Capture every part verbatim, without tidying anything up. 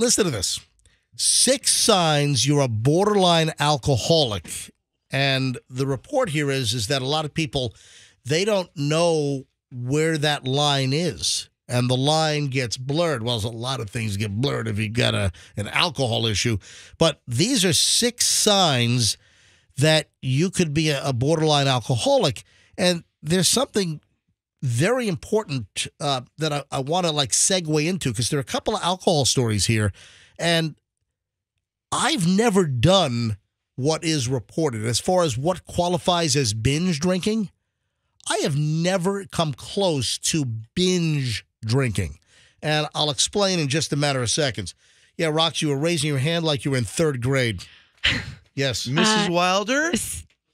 Listen to this. Six signs you're a borderline alcoholic. And the report here is, is that a lot of people, they don't know where that line is. And the line gets blurred. Well, a lot of things get blurred if you've got a, an alcohol issue. But these are six signs that you could be a, a borderline alcoholic. And there's something very important uh, that I, I want to, like, segue into, because there are a couple of alcohol stories here. And I've never done what is reported. As far as what qualifies as binge drinking, I have never come close to binge drinking. And I'll explain in just a matter of seconds. Yeah, Rox, you were raising your hand like you were in third grade. Yes. Missus Uh, Wilder?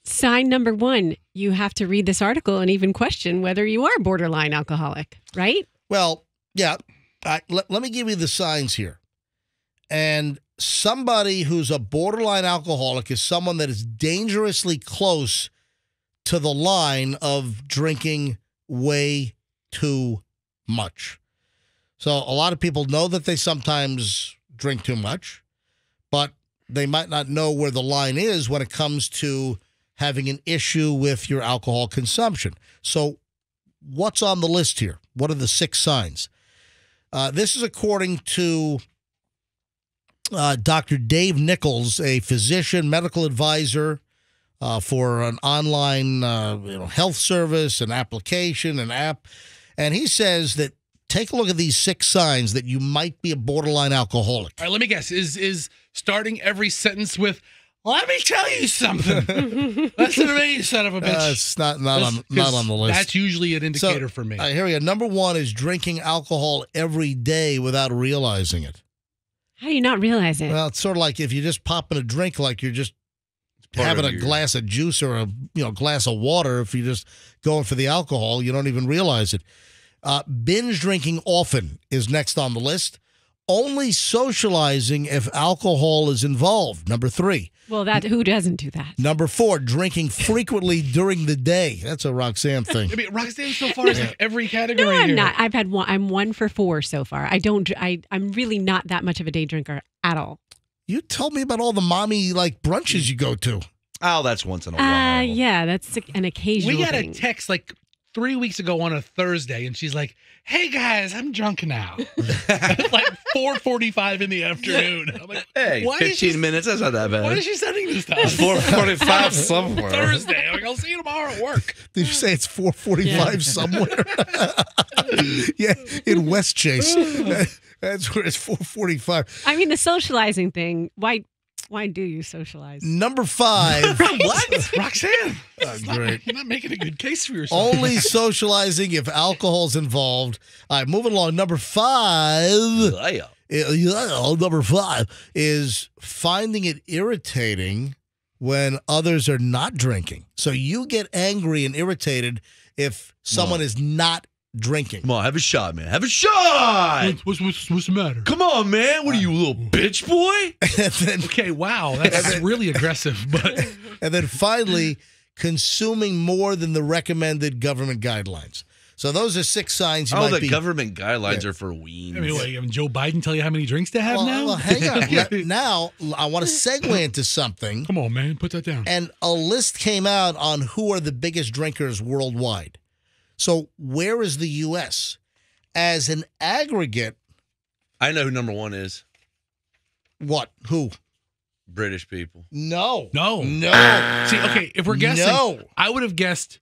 Sign number one, you have to read this article and even question whether you are borderline alcoholic, right? Well, yeah. I, let, let me give you the signs here. And somebody who's a borderline alcoholic is someone that is dangerously close to the line of drinking way too much. So a lot of people know that they sometimes drink too much, but they might not know where the line is when it comes to having an issue with your alcohol consumption. So what's on the list here? What are the six signs? Uh, this is according to uh, Doctor Dave Nichols, a physician, medical advisor, Uh, for an online uh, you know, health service, an application, an app. And he says that take a look at these six signs that you might be a borderline alcoholic. All right, let me guess. Is is starting every sentence with, let me tell you something. Listen to me, you son of a bitch. Uh, it's not, not, on, not on the list. That's usually an indicator so, for me. Uh, here we go. Number one is drinking alcohol every day without realizing it. How do you not realize it? Well, it's sort of like if you're just popping a drink, like you're just having a your... glass of juice or a you know glass of water. If you're just going for the alcohol, you don't even realize it. Uh, binge drinking often is next on the list. Only socializing if alcohol is involved, number three. Well, that who doesn't do that? Number four, drinking frequently during the day. That's a Roxanne thing. I mean, Roxanne so far is like every category. No, I'm here. not. I've had one. I'm one for four so far. I don't. I I'm really not that much of a day drinker at all. You told me about all the mommy like brunches you go to. Oh, that's once in a while. Uh, yeah, that's an occasional. We got thing. a text like three weeks ago on a Thursday, and she's like, "Hey guys, I'm drunk now." It's like four forty-five in the afternoon. I'm like, "Hey, why fifteen she, minutes? That's not that bad." Why is she sending this time? Four forty-five somewhere. Thursday. I'm like, I'll see you tomorrow at work. Did you say it's four forty-five yeah. somewhere? Yeah, in West Chase. That's where it's four forty-five. I mean, the socializing thing, why why do you socialize? Number five. Right? What? Roxanne. Oh, great. You're not making a good case for yourself. Only socializing if alcohol's involved. All right, moving along. Number five. Yeah. Yeah, number five is finding it irritating when others are not drinking. So you get angry and irritated if someone no. is not drinking. Come on, have a shot, man. Have a shot. What's, what's, what's the matter? Come on, man. What are you, a little bitch boy? And then, okay, wow. That's then, really aggressive. But And then finally, consuming more than the recommended government guidelines. So those are six signs you oh, might be. Oh, the government guidelines yeah. are for weans. I mean, wait, did Joe Biden tell you how many drinks to have well, now? Well, hang on. yeah. Now, I want to segue into something. Come on, man. Put that down. And a list came out on who are the biggest drinkers worldwide. So where is the U S as an aggregate? I know who number one is. What? Who? British people. No. No. No. See, okay, if we're guessing, no. I would have guessed,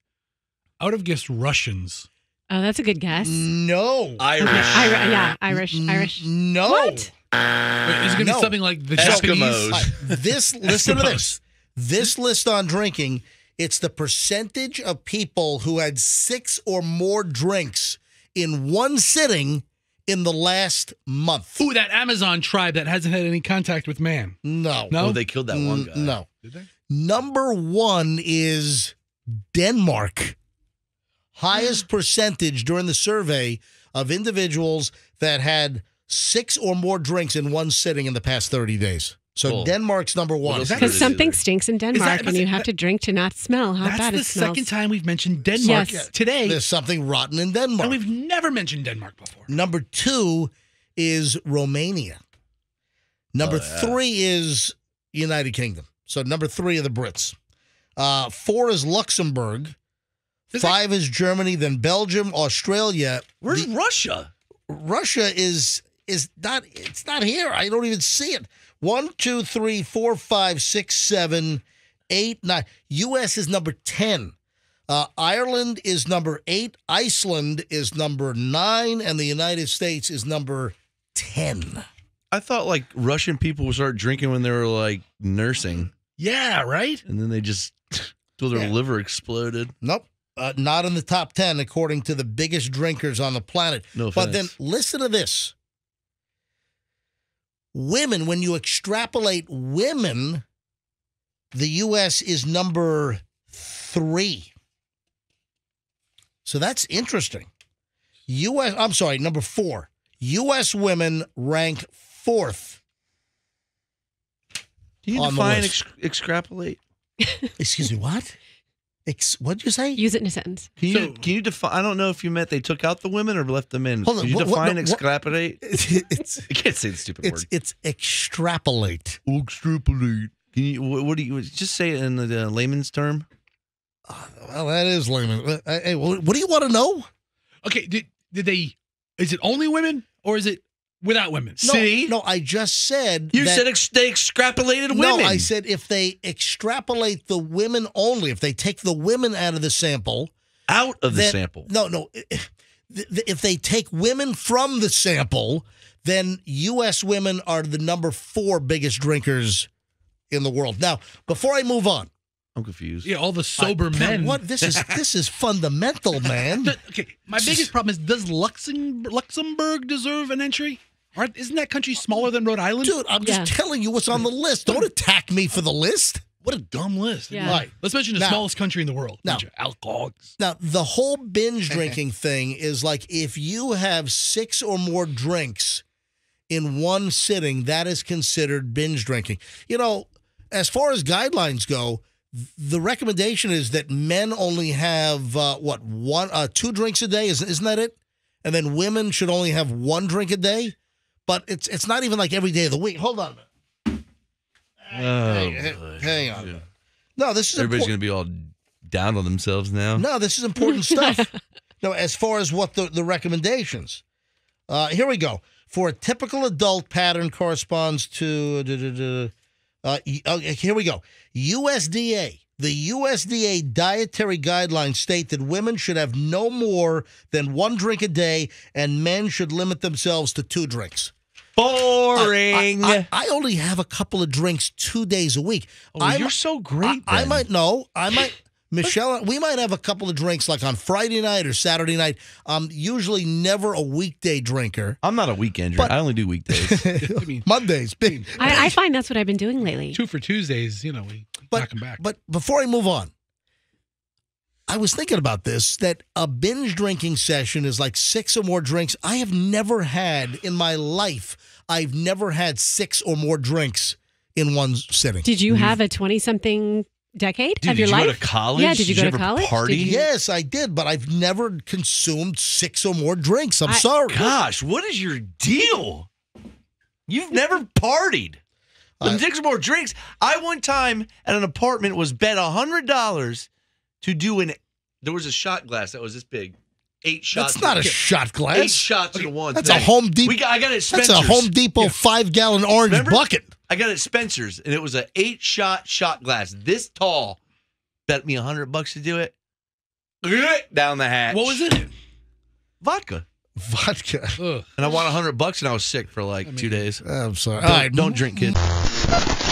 I would have guessed Russians. Oh, that's a good guess. No. Irish. Okay. I, yeah, Irish. Irish. No. What? Wait, is it going to no. be something like the Eskimos? Japanese? This, listen Eskimos. to this. This list on drinking, it's the percentage of people who had six or more drinks in one sitting in the last month. Ooh, that Amazon tribe that hasn't had any contact with man. No. No? Oh, they killed that one guy. No. Did they? Number one is Denmark. Highest percentage during the survey of individuals that had six or more drinks in one sitting in the past thirty days. So cool. Denmark's number one. Because something stinks in Denmark, that, and you have to drink to not smell how bad it smells. That's the second time we've mentioned Denmark yes. today. There's something rotten in Denmark. And we've never mentioned Denmark before. Number two is Romania. Number oh, yeah. three is United Kingdom. So number three are the Brits. Uh, four is Luxembourg. There's Five like, is Germany, then Belgium, Australia. Where's the, Russia? Russia is is not it's not here. I don't even see it. One, two, three, four, five, six, seven, eight, nine. U S is number ten. Uh, Ireland is number eight. Iceland is number nine, and the United States is number ten. I thought like Russian people would start drinking when they were like nursing. Yeah, right. And then they just till their yeah. liver exploded. Nope. Uh, not in the top ten, according to the biggest drinkers on the planet. No offense. But then listen to this. Women, when you extrapolate women, the U S is number three. So that's interesting. U S, I'm sorry, number four. U S women rank fourth. Do you define ex extrapolate? Excuse me, what? Ex what did you say? Use it in a sentence. Can you, so, can you define? I don't know if you meant they took out the women or left them in. Hold on, can you what, define what, no, extrapolate? What, it's, I can't say the stupid it's, word. It's extrapolate. Extrapolate. Can you? What, what do you just say it in the uh, layman's term? Uh, well, that is layman. Uh, hey, well, what do you want to know? Okay, did did they? Is it only women or is it without women? No, see, no, I just said you that, said ex they extrapolated women. No, I said if they extrapolate the women only, if they take the women out of the sample, out of then, the sample. No, no, if, if they take women from the sample, then U S women are the number four biggest drinkers in the world. Now, before I move on, I'm confused. Yeah, all the sober I, men. What this is? This is fundamental, man. Okay, my biggest problem is: does Luxembourg, Luxembourg deserve an entry? Aren't, isn't that country smaller than Rhode Island? Dude, I'm yeah. just telling you what's on the list. Don't attack me for the list. What a dumb list. Yeah. Right. Let's mention the now, smallest country in the world. Now, alcoholics. Now, the whole binge drinking thing is like if you have six or more drinks in one sitting, that is considered binge drinking. You know, as far as guidelines go. The recommendation is that men only have, uh, what, one, uh, two drinks a day? Isn't, isn't that it? And then women should only have one drink a day? But it's it's not even like every day of the week. Hold on a minute. Oh, hang, boy. hang on. Yeah. No, this is Everybody's going to be all down on themselves now. No, this is important stuff. No, as far as what the, the recommendations. Uh, here we go. For a typical adult pattern corresponds to... Da, da, da, Uh, here we go. U S D A. The U S D A dietary guidelines state that women should have no more than one drink a day and men should limit themselves to two drinks. Boring. I, I, I, I only have a couple of drinks two days a week. Oh, you're so great. I, I might know. I might. Michelle, we might have a couple of drinks like on Friday night or Saturday night. I'm usually never a weekday drinker. I'm not a weekend drinker. I only do weekdays. I mean, Mondays. Big. I, I find that's what I've been doing lately. Two for Tuesdays, you know, we but, knock them back. But before I move on, I was thinking about this, that a binge drinking session is like six or more drinks. I have never had in my life, I've never had six or more drinks in one sitting. Did you have a twenty-something decade Dude, of your did you life? Go to college? Yeah, did you did go you to college? Party? You... Yes, I did, but I've never consumed six or more drinks. I'm I... sorry. Gosh, what is your deal? You've never partied. Uh, six or more drinks. I one time at an apartment was bet a hundred dollars to do an. There was a shot glass that was this big. Eight shots. That's not a shot glass. Eight shots okay. at once. That's thing. a Home Depot. Got, I got it at Spencer's. That's a Home Depot yeah. five gallon orange Remember? bucket. I got it at Spencer's, and it was an eight-shot shot glass this tall. Bet me a hundred bucks to do it. Down the hatch. What was it? Vodka. Vodka. Ugh. And I won a hundred bucks, and I was sick for like I mean, two days. I'm sorry. Don't, right. don't drink, kid.